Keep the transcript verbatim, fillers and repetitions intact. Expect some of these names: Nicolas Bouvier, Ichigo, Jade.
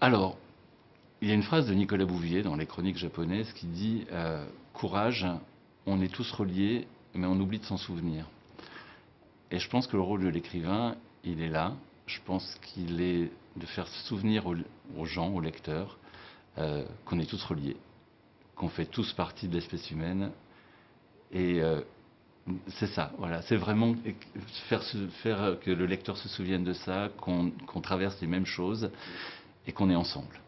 Alors, il y a une phrase de Nicolas Bouvier dans les chroniques japonaises qui dit euh, « Courage, on est tous reliés, mais on oublie de s'en souvenir ». Et je pense que le rôle de l'écrivain, il est là. Je pense qu'il est de faire souvenir aux, aux gens, aux lecteurs, euh, qu'on est tous reliés, qu'on fait tous partie de l'espèce humaine. Et euh, c'est ça, voilà. C'est vraiment faire, faire que le lecteur se souvienne de ça, qu'on qu'on traverse les mêmes choses et qu'on est ensemble.